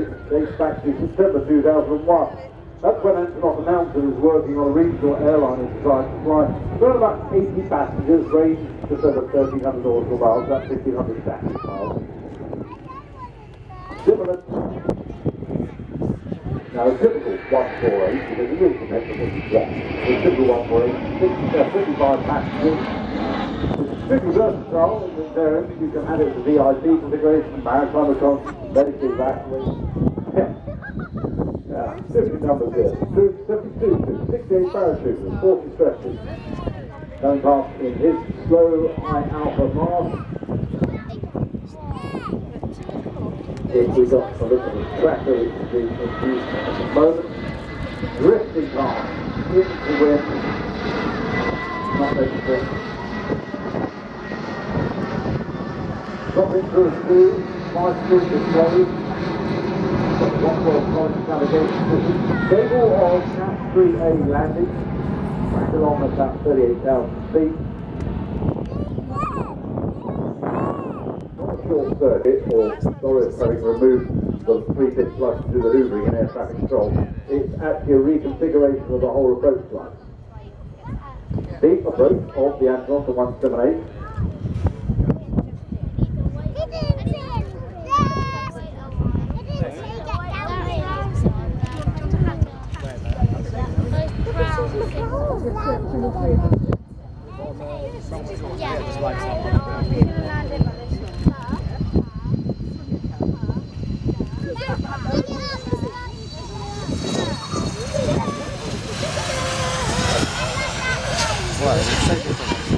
1948 dates back to September 2001. That's when Antonov announced that he was working on a regional airline in decided to fly. There were about 80 passengers, range just over 1,300 nautical miles, about 1,500 static miles. Similar. Now, a typical 148, because it is the typical 148, 55 passengers. It's pretty versatile in its variants. You can add it to VIP configuration, maritime account, medically evacuation. Yeah, 50 numbers here. 72, 68 parachutes, 40 stretches. Going past in his slow high alpha mark. If we got to look at the tracker, which is being used at the moment. Drifting past into the wind. Not anything. Dropping through a screw, 5 screws to Cable of Cat 3A landing, back along at about 38,000 feet. Not a short circuit, or sorry, having removed the 3-pit flush to do the hoovering in air traffic control. It's actually a reconfiguration of the whole approach line. The approach of the Antonov An-178. Wow, it's so different.